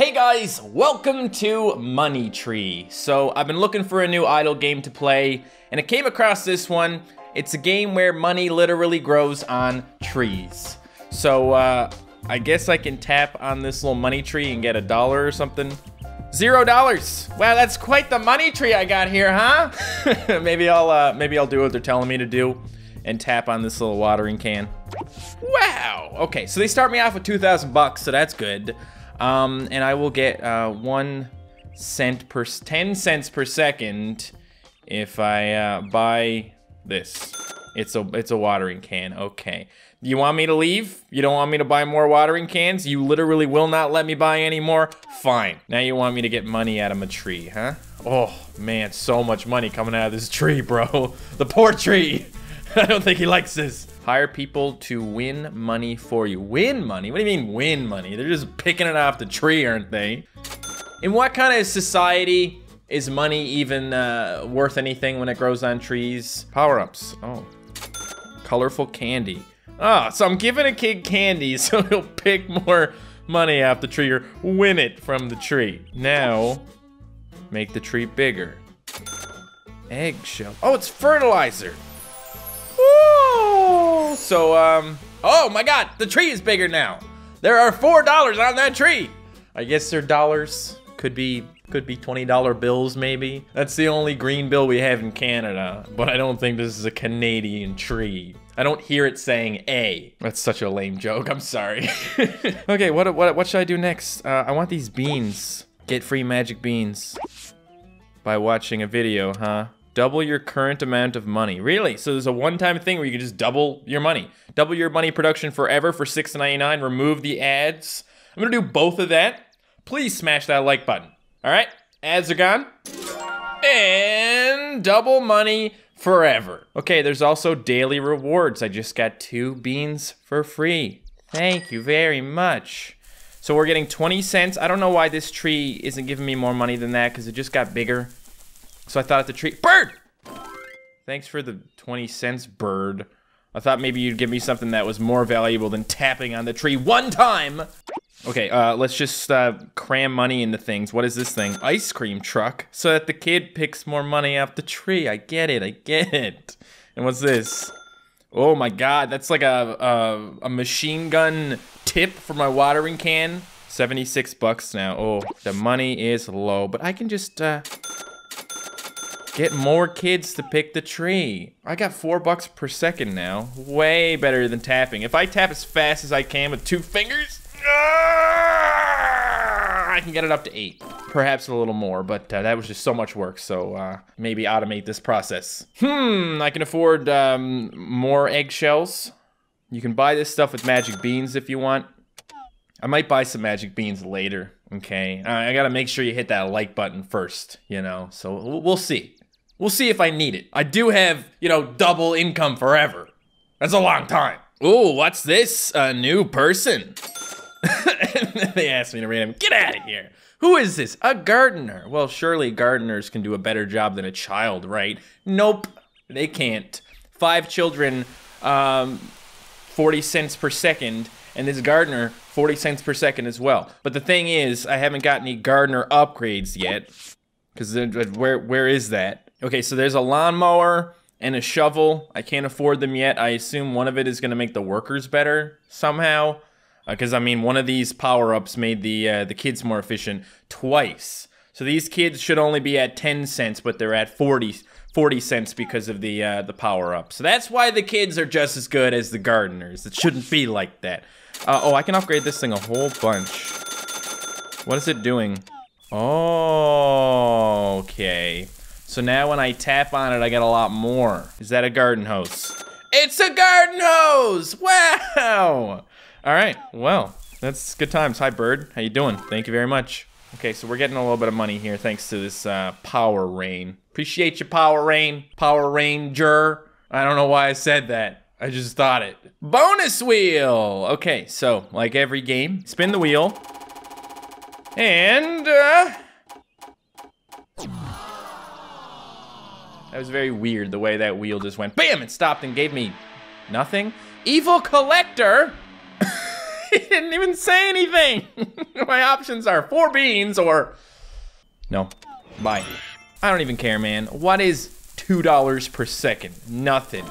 Hey guys, welcome to Money Tree. So I've been looking for a new idle game to play, and I came across this one. It's a game where money literally grows on trees. So I guess I can tap on this little money tree and get a dollar or something. $0. Wow, that's quite the money tree I got here, huh? maybe I'll do what they're telling me to do and tap on this little watering can. Wow. Okay, so they start me off with 2,000 bucks, so that's good. And I will get 10 cents per second if I buy this. It's a watering can. Okay. You want me to leave? You don't want me to buy more watering cans? You literally will not let me buy any more? Fine. Now you want me to get money out of a tree, huh? Oh, man, so much money coming out of this tree, bro. The poor tree. I don't think he likes this. Hire people to win money for you. Win money? What do you mean win money? They're just picking it off the tree, aren't they? In what kind of society is money even worth anything when it grows on trees? Power-ups. Oh. Colorful candy. Ah, so I'm giving a kid candy so he'll pick more money off the tree or win it from the tree. Now, make the tree bigger. Eggshell. Oh, it's fertilizer. Woo! So, oh my God, the tree is bigger now. There are $4 on that tree. I guess they're dollars. Could be $20 bills maybe. That's the only green bill we have in Canada, but I don't think this is a Canadian tree. I don't hear it saying A. That's such a lame joke, I'm sorry. Okay, what should I do next? I want these beans. Get free magic beans. By watching a video, huh? Double your current amount of money. Really? So there's a one-time thing where you can just double your money. Double your money production forever for $6.99. Remove the ads. I'm gonna do both of that. Please smash that like button. All right, ads are gone. And double money forever. Okay, there's also daily rewards. I just got 2 beans for free. Thank you very much. So we're getting 20 cents. I don't know why this tree isn't giving me more money than that because it just got bigger. So I thought the tree, bird! Thanks for the 20 cents, bird. I thought maybe you'd give me something that was more valuable than tapping on the tree one time. Okay, let's just cram money into things. What is this thing? Ice cream truck. So that the kid picks more money off the tree. I get it, I get it. And what's this? Oh my God, that's like a machine gun tip for my watering can. 76 bucks now. Oh, the money is low, but I can just get more kids to pick the tree. I got $4 per second now. Way better than tapping. If I tap as fast as I can with 2 fingers, I can get it up to 8. Perhaps a little more, but that was just so much work, so maybe automate this process. I can afford more eggshells. You can buy this stuff with magic beans if you want. I might buy some magic beans later, okay? I gotta make sure you hit that like button first, you know? So we'll see. We'll see if I need it. I do have, you know, double income forever. That's a long time. Ooh, what's this? A new person. They asked me to read him. Get out of here. Who is this? A gardener. Well, surely gardeners can do a better job than a child, right? Nope, they can't. 5 children, 40 cents per second, and this gardener, 40 cents per second as well. But the thing is, I haven't got any gardener upgrades yet, because where is that? Okay, so there's a lawnmower and a shovel. I can't afford them yet. I assume one of it is gonna make the workers better somehow. Because, I mean, one of these power-ups made the kids more efficient twice. So these kids should only be at 10 cents, but they're at 40 cents because of the power-up. So that's why the kids are just as good as the gardeners. It shouldn't be like that. Oh, I can upgrade this thing a whole bunch. What is it doing? Oh, okay. So now when I tap on it, I get a lot more. Is that a garden hose? It's a garden hose! Wow! All right, well, that's good times. Hi, bird. How you doing? Thank you very much. Okay, so we're getting a little bit of money here thanks to this power rain. Appreciate you, power rain. Power Ranger. I don't know why I said that. I just thought it. Bonus wheel. Okay, so like every game, spin the wheel. And that was very weird the way that wheel just went. Bam! It stopped and gave me nothing. Evil collector. He didn't even say anything. My options are 4 beans or... No, bye. I don't even care, man. What is $2 per second? Nothing.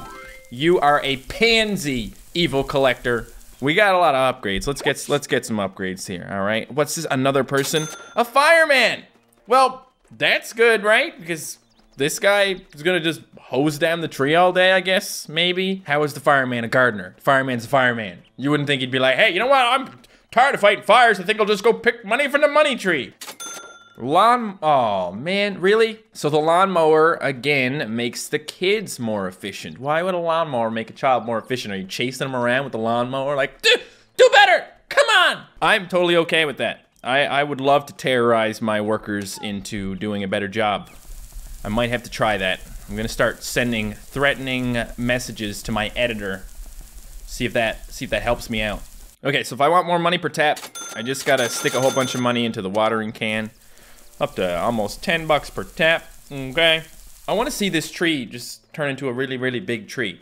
You are a pansy, evil collector. We got a lot of upgrades. Let's get some upgrades here, all right? What's this, another person? A fireman! Well, that's good, right? Because this guy is gonna just hose down the tree all day, I guess, maybe? How is the fireman a gardener? The fireman's a fireman. You wouldn't think he'd be like, hey, you know what? I'm tired of fighting fires. I think I'll just go pick money from the money tree. Oh man, really? So the lawnmower, again, makes the kids more efficient. Why would a lawnmower make a child more efficient? Are you chasing them around with the lawnmower? Like, do better, come on! I'm totally okay with that. I would love to terrorize my workers into doing a better job. I might have to try that. I'm gonna start sending threatening messages to my editor. See if that helps me out. Okay, so if I want more money per tap, I just gotta stick a whole bunch of money into the watering can. Up to almost 10 bucks per tap, okay. I wanna see this tree just turn into a really, really big tree.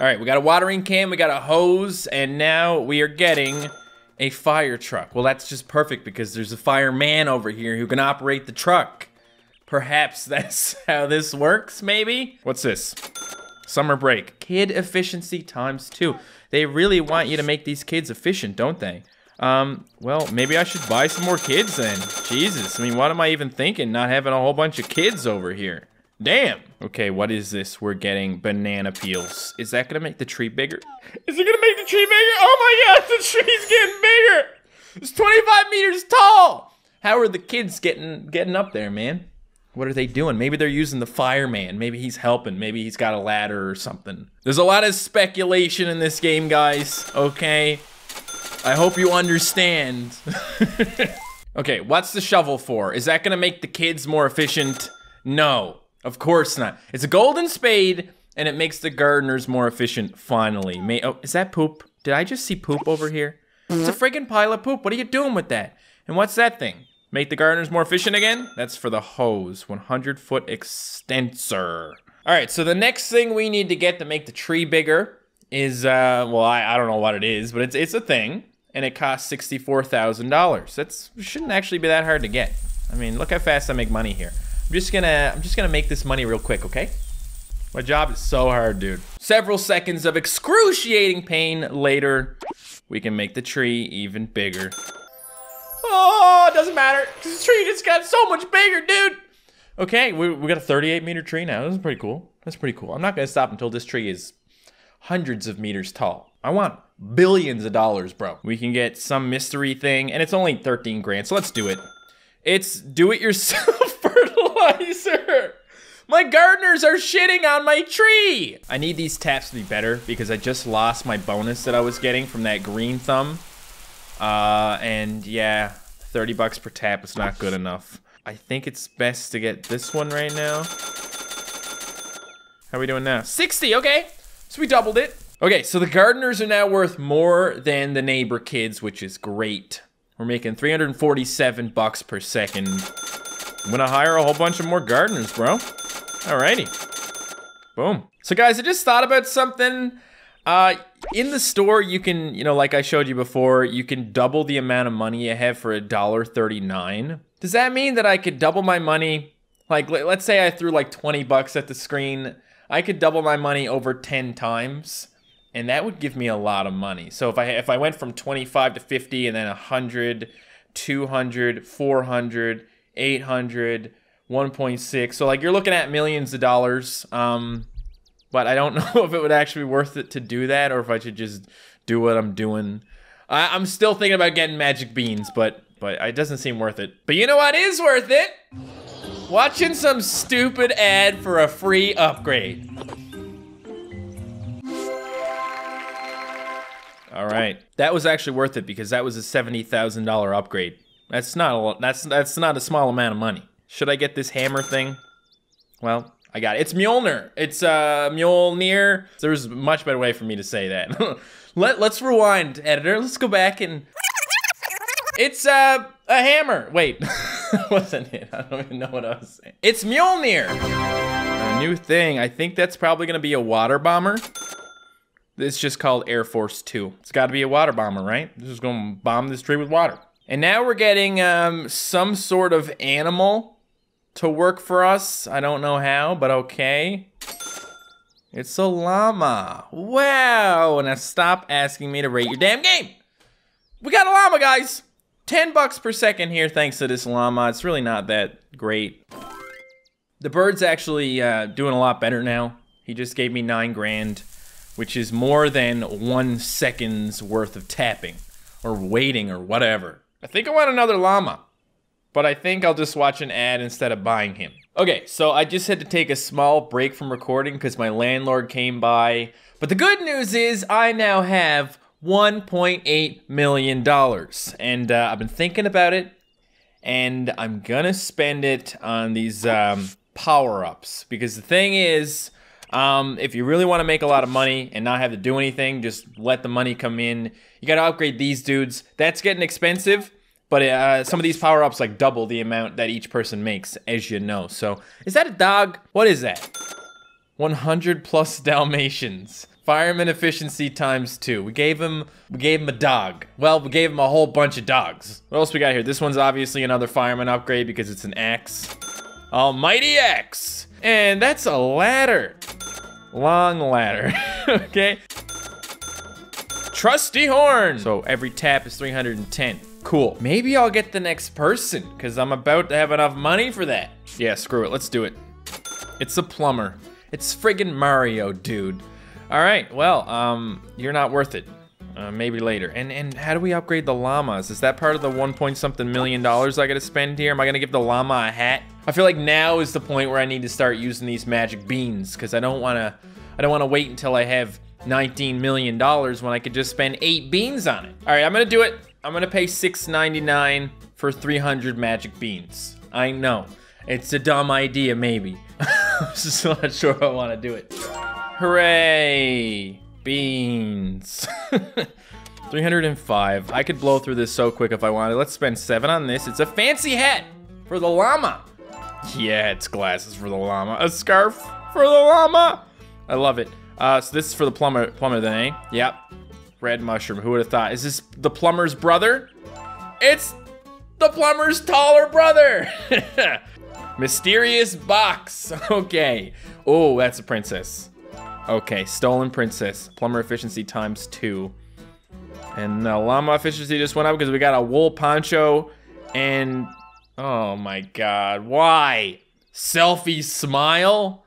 All right, we got a watering can, we got a hose, and now we are getting a fire truck. Well, that's just perfect because there's a fireman over here who can operate the truck. Perhaps that's how this works, maybe? What's this? Summer break. Kid efficiency ×2. They really want you to make these kids efficient, don't they? Well, maybe I should buy some more kids then. Jesus, I mean, what am I even thinking? Not having a whole bunch of kids over here. Damn. Okay, what is this? We're getting banana peels. Is that gonna make the tree bigger? Is it gonna make the tree bigger? Oh my gosh, the tree's getting bigger. It's 25 meters tall. How are the kids getting up there, man? What are they doing? Maybe they're using the fireman. Maybe he's helping. Maybe he's got a ladder or something. There's a lot of speculation in this game, guys, okay? I hope you understand. Okay, what's the shovel for? Is that gonna make the kids more efficient? No, of course not. It's a golden spade, and it makes the gardeners more efficient, finally. Oh, is that poop? Did I just see poop over here? It's a friggin' pile of poop. What are you doing with that? And what's that thing? Make the gardeners more efficient again? That's for the hose, 100-foot extensor. All right, so the next thing we need to get to make the tree bigger is, well, I don't know what it is, but it's a thing. And it costs $64,000. That shouldn't actually be that hard to get. I mean, look how fast I make money here. I'm just gonna make this money real quick, okay? My job is so hard, dude. Several seconds of excruciating pain later, we can make the tree even bigger. Oh, it doesn't matter, because the tree just got so much bigger, dude. Okay, we got a 38-meter tree now. This is pretty cool. That's pretty cool. I'm not gonna stop until this tree is hundreds of meters tall. I want billions of dollars, bro. We can get some mystery thing, and it's only 13 grand, so let's do it. It's do-it-yourself fertilizer. My gardeners are shitting on my tree. I need these taps to be better because I just lost my bonus that I was getting from that green thumb. And yeah, 30 bucks per tap is not good enough. I think it's best to get this one right now. How are we doing now? 60, okay. So we doubled it. Okay, so the gardeners are now worth more than the neighbor kids, which is great. We're making 347 bucks per second. I'm gonna hire a whole bunch of more gardeners, bro. Alrighty. Boom. So guys, I just thought about something. In the store, you can, you know, like I showed you before, you can double the amount of money you have for $1.39. Does that mean that I could double my money? Like, let's say I threw like 20 bucks at the screen. I could double my money over 10 times. And that would give me a lot of money. So if I went from 25 to 50 and then 100, 200, 400, 800, 1.6. So like you're looking at millions of dollars. But I don't know if it would actually be worth it to do that or if I should just do what I'm doing. I'm still thinking about getting magic beans, but it doesn't seem worth it. But you know what is worth it? Watching some stupid ad for a free upgrade. All right, that was actually worth it because that was a $70,000 upgrade. That's not a lot, that's not a small amount of money. Should I get this hammer thing? Well, I got it. It's Mjolnir. It's Mjolnir. There's a much better way for me to say that. Let's rewind, editor. Let's go back and it's a hammer. Wait, that wasn't it. I don't even know what I was saying. It's Mjolnir. A new thing. I think that's probably gonna be a water bomber. It's just called Air Force 2. It's got to be a water bomber, right? This is going to bomb this tree with water. And now we're getting some sort of animal to work for us. I don't know how, but okay. It's a llama. Wow. Now stop asking me to rate your damn game. We got a llama, guys. $10 per second here thanks to this llama. It's really not that great. The bird's actually doing a lot better now. He just gave me $9,000, which is more than 1 second's worth of tapping or waiting or whatever. I think I want another llama, but I think I'll just watch an ad instead of buying him. Okay, so I just had to take a small break from recording because my landlord came by. But the good news is I now have $1.8 million. And I've been thinking about it, and I'm gonna spend it on these power-ups. Because the thing is, if you really want to make a lot of money and not have to do anything, just let the money come in. You got to upgrade these dudes. That's getting expensive, but some of these power-ups like double the amount that each person makes, as you know. So, is that a dog? What is that? 100 plus Dalmatians. Fireman efficiency ×2. We gave him a dog. Well, we gave him a whole bunch of dogs. What else we got here? This one's obviously another fireman upgrade because it's an axe. Almighty axe! And that's a ladder. Long ladder, okay. Trusty horn. So every tap is 310. Cool. Maybe I'll get the next person because I'm about to have enough money for that. Yeah, screw it. Let's do it. It's a plumber. It's friggin' Mario, dude. All right. Well, you're not worth it. Maybe later. And how do we upgrade the llamas? Is that part of the $1.something million I gotta spend here? Am I gonna give the llama a hat? I feel like now is the point where I need to start using these magic beans because I don't wanna wait until I have $19 million when I could just spend 8 beans on it. All right, I'm gonna do it. I'm gonna pay $6.99 for 300 magic beans. I know it's a dumb idea, maybe. I'm just not sure if I want to do it. Hooray! Beans. 305. I could blow through this so quick if I wanted. Let's spend 7 on this. It's a fancy hat for the llama. Yeah, it's glasses for the llama. A scarf for the llama. I love it. So this is for the plumber then, eh? Yep. Red mushroom. Who would have thought? Is this the plumber's brother? It's the plumber's taller brother. Mysterious box. Okay. Oh, that's a princess. Okay, stolen princess. Plumber efficiency ×2. And the llama efficiency just went up because we got a wool poncho and... Oh my god, why? Selfie smile?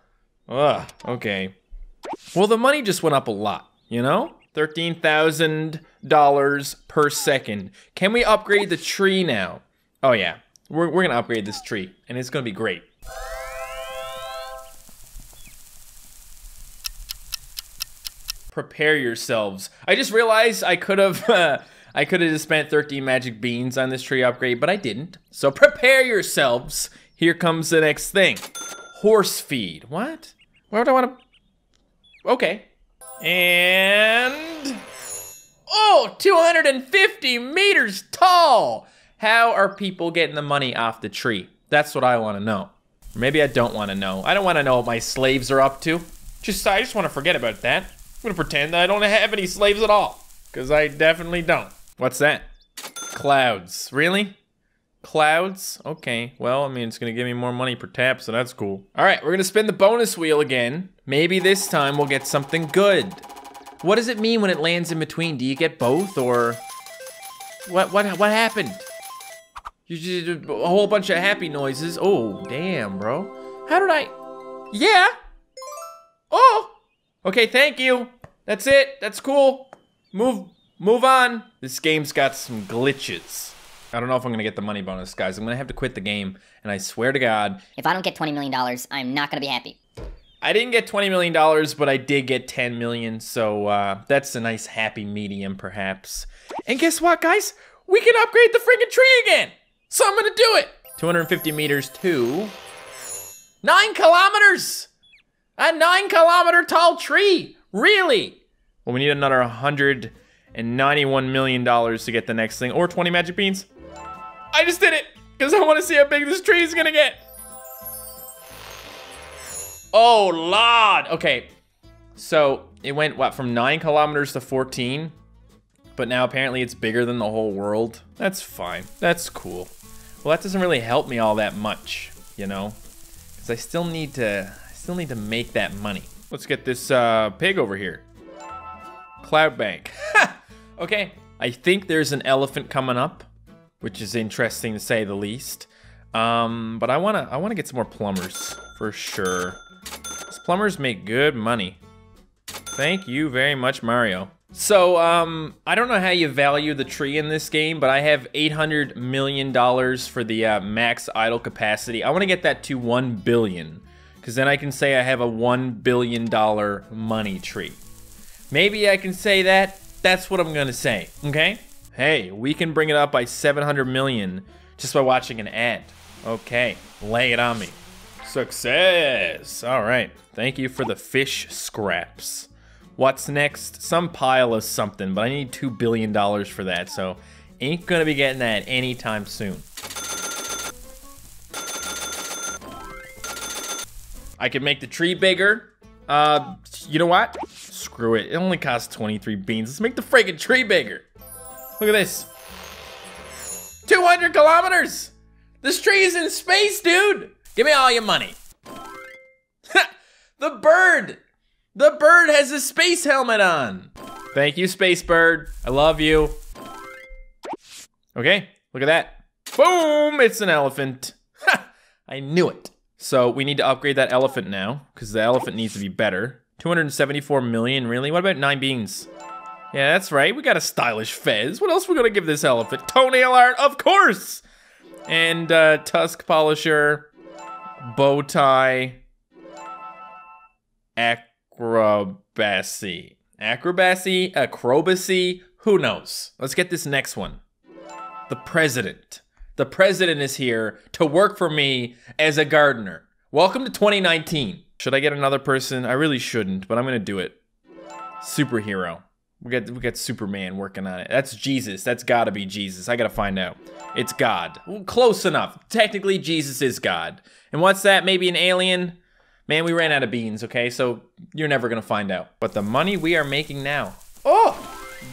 Ugh, okay. Well, the money just went up a lot, you know? $13,000 per second. Can we upgrade the tree now? Oh yeah, we're gonna upgrade this tree and it's gonna be great. Prepare yourselves. I just realized I could have just spent 13 magic beans on this tree upgrade, but I didn't. So prepare yourselves. Here comes the next thing. Horse feed. What? Why would I want to? Okay. And oh, 250 meters tall. How are people getting the money off the tree? That's what I want to know. Or maybe I don't want to know. I don't want to know what my slaves are up to. I just want to forget about that. I'm gonna pretend that I don't have any slaves at all, because I definitely don't. What's that? Clouds. Really? Clouds? Okay, well, I mean, it's gonna give me more money per tap, so that's cool. All right, we're gonna spin the bonus wheel again. Maybe this time we'll get something good. What does it mean when it lands in between? Do you get both, or what happened? You just did a whole bunch of happy noises. Oh, damn, bro. How did I? Yeah. Oh. Okay, thank you. That's it. That's cool. Move on. This game's got some glitches. I don't know if I'm gonna get the money bonus, guys. I'm gonna have to quit the game, and I swear to God, if I don't get $20 million, I'm not gonna be happy. I didn't get $20 million, but I did get $10 million, so that's a nice happy medium, perhaps. And guess what, guys? We can upgrade the friggin' tree again! So I'm gonna do it! 250 meters to 9 kilometers! A 9-kilometer tall tree, really? Well, we need another $191 million to get the next thing, or 20 magic beans. I just did it, because I want to see how big this tree is gonna get. Oh, Lord. Okay, so it went, what, from 9 kilometers to 14? But now apparently it's bigger than the whole world. That's fine. That's cool. Well, that doesn't really help me all that much, you know? Because I still need to make that money. Let's get this pig over here. Cloud Bank. Okay, I think there's an elephant coming up, which is interesting to say the least. But I wanna get some more plumbers for sure. These plumbers make good money. Thank you very much, Mario. So, I don't know how you value the tree in this game, but I have $800 million for the max idle capacity. I want to get that to $1 billion, because then I can say I have a $1 billion money tree. Maybe I can say that. That's what I'm going to say, okay? Hey, we can bring it up by $700 million just by watching an ad. Okay, lay it on me. Success. All right. Thank you for the fish scraps. What's next? Some pile of something, but I need $2 billion for that, so ain't gonna be getting that anytime soon. I could make the tree bigger. You know what? Screw it, it only costs 23 beans. Let's make the friggin' tree bigger. Look at this. 200 kilometers! This tree is in space, dude! Give me all your money. The bird! The bird has a space helmet on. Thank you, space bird. I love you. Okay, look at that. Boom, it's an elephant. Ha, I knew it. So we need to upgrade that elephant now, because the elephant needs to be better. 274 million, really? What about 9 beans? Yeah, that's right, we got a stylish fez. What else are we gonna give this elephant? Toenail art, of course! And tusk polisher, bow tie, acrobacy. Acrobacy, acrobacy, who knows? Let's get this next one. The president. The president is here to work for me as a gardener. Welcome to 2019. Should I get another person? I really shouldn't, but I'm gonna do it. Superhero. We got Superman working on it. That's Jesus, that's gotta be Jesus. I gotta find out. It's God. Well, close enough. Technically, Jesus is God. And what's that, maybe an alien? Man, we ran out of beans, okay? So you're never gonna find out. But the money we are making now. Oh,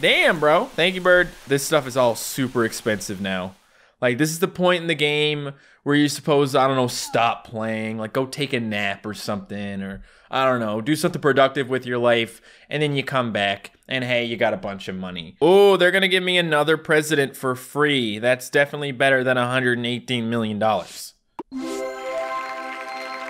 damn, bro. Thank you, bird. This stuff is all super expensive now. Like, this is the point in the game where you're supposed to, I don't know, stop playing. Like, go take a nap or something. Or, I don't know, do something productive with your life. And then you come back, and hey, you got a bunch of money. Oh, they're gonna give me another president for free. That's definitely better than $118 million.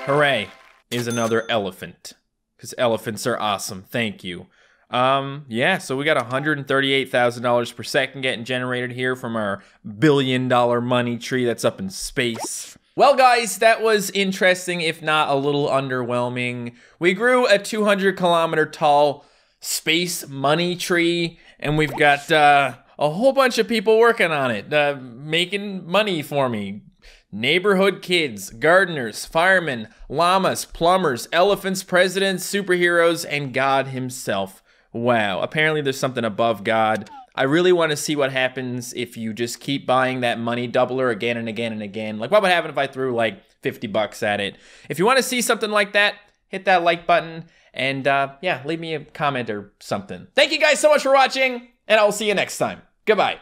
Hooray. Is another elephant, because elephants are awesome. Thank you. Yeah, so we got $138,000 per second getting generated here from our billion-dollar money tree that's up in space. Well, guys, that was interesting, if not a little underwhelming. We grew a 200-kilometer tall space money tree, and we've got a whole bunch of people working on it, making money for me. Neighborhood kids, gardeners, firemen, llamas, plumbers, elephants, presidents, superheroes, and God himself. Wow, apparently there's something above God. I really want to see what happens if you just keep buying that money doubler again and again and again. Like, what would happen if I threw like 50 bucks at it? If you want to see something like that, hit that like button and yeah, leave me a comment or something. Thank you guys so much for watching, and I'll see you next time. Goodbye.